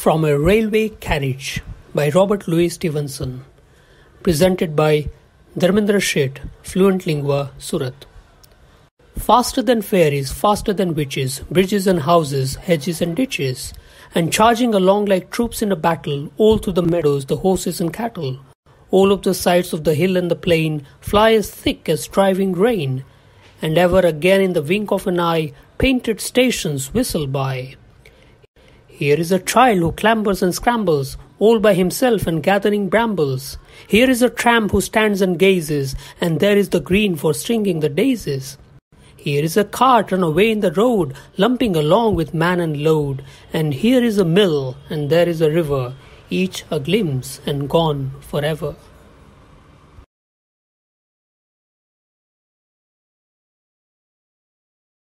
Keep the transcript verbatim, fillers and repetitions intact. From a Railway Carriage by Robert Louis Stevenson, presented by Dharmendra Sheth, Fluentlingua, Surat. Faster than fairies, faster than witches, bridges and houses, hedges and ditches, and charging along like troops in a battle, all through the meadows, the horses and cattle, all up the sides of the hill and the plain, fly as thick as driving rain, and ever again in the wink of an eye, painted stations whistle by. Here is a child who clambers and scrambles, all by himself and gathering brambles. Here is a tramp who stands and gazes, and there is the green for stringing the daisies. Here is a cart run away in the road, lumping along with man and load. And here is a mill, and there is a river, each a glimpse and gone forever.